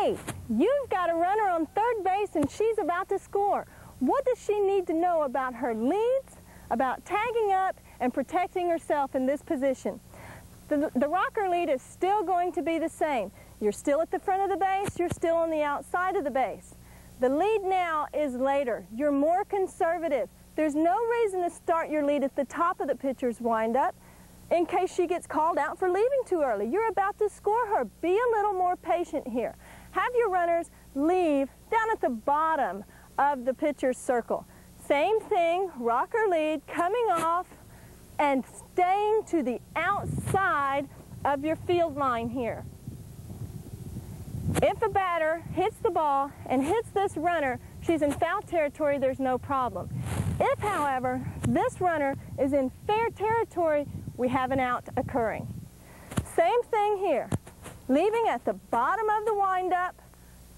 hey, you've got a runner on third base and she's about to score. What does she need to know about her leads, about tagging up, and protecting herself in this position? The rocker lead is still going to be the same. You're still at the front of the base, you're still on the outside of the base. The lead now is later. You're more conservative. There's no reason to start your lead at the top of the pitcher's windup in case she gets called out for leaving too early. You're about to score her. Be a little more patient here. Have your runners leave down at the bottom of the pitcher's circle. Same thing, rocker lead, coming off and staying to the outside of your field line here. If a batter hits the ball and hits this runner, she's in foul territory, there's no problem. If, however, this runner is in fair territory, we have an out occurring. Same thing here, leaving at the bottom of the windup,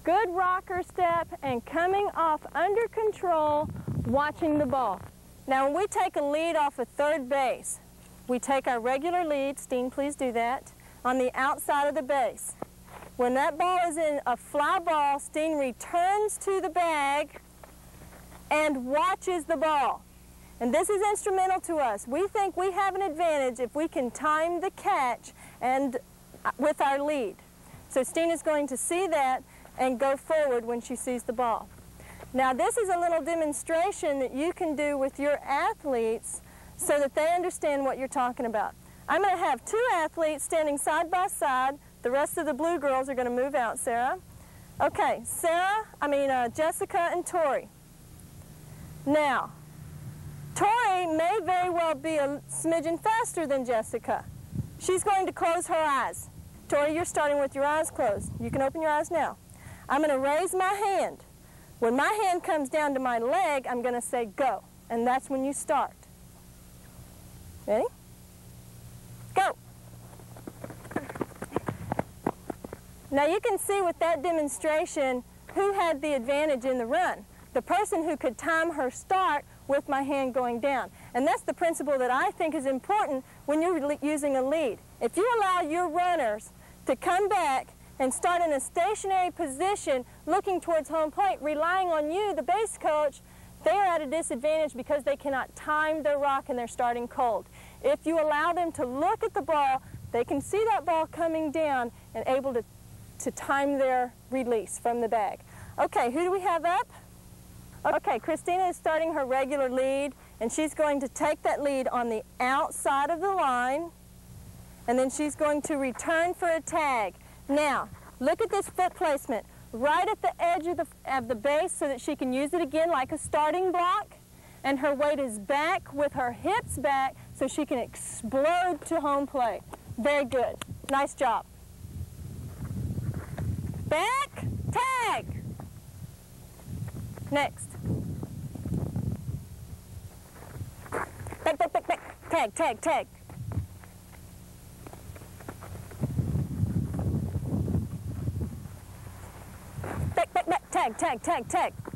good rocker step, and coming off under control, watching the ball. Now, when we take a lead off of third base, we take our regular lead, Steen, please do that, on the outside of the base. When that ball is in a fly ball, Steen returns to the bag and watches the ball. And this is instrumental to us. We think we have an advantage if we can time the catch and with our lead. So Steen is going to see that and go forward when she sees the ball. Now this is a little demonstration that you can do with your athletes so that they understand what you're talking about. I'm going to have two athletes standing side by side. The rest of the blue girls are going to move out, Sarah. Okay, Jessica and Tori. Now, Tori may very well be a smidgen faster than Jessica. She's going to close her eyes. Tori, you're starting with your eyes closed. You can open your eyes now. I'm going to raise my hand. When my hand comes down to my leg, I'm going to say go, and that's when you start. Ready? Go. Now you can see with that demonstration who had the advantage in the run. The person who could time her start with my hand going down. And that's the principle that I think is important when you're using a lead. If you allow your runners to come back and start in a stationary position looking towards home plate, relying on you, the base coach, they are at a disadvantage because they cannot time their rock and they're starting cold. If you allow them to look at the ball, they can see that ball coming down and able to time their release from the bag. Okay, who do we have up? Okay, Christina is starting her regular lead, and she's going to take that lead on the outside of the line, and then she's going to return for a tag. Now, look at this foot placement, right at the edge of the base so that she can use it again like a starting block, and her weight is back with her hips back so she can explode to home plate. Very good. Nice job. Back, tag. Next. Back, back, back, back. Tag, tag, tag. Back, back, back. Tag, tag, tag, tag.